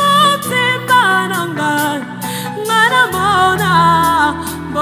mo simpananggan nga na mo na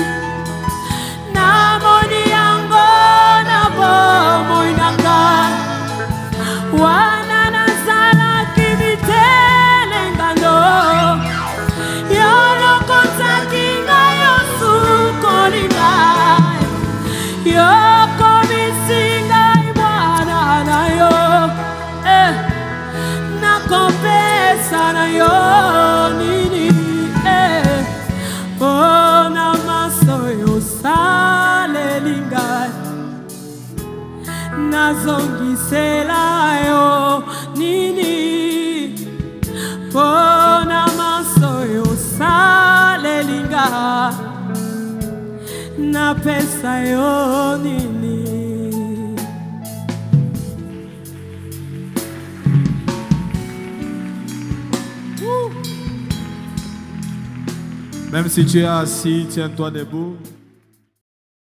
na moni yango na bomoy nangay wana na sala kimitele ngando napesayonini. Même si tu es assis, tiens-toi debout.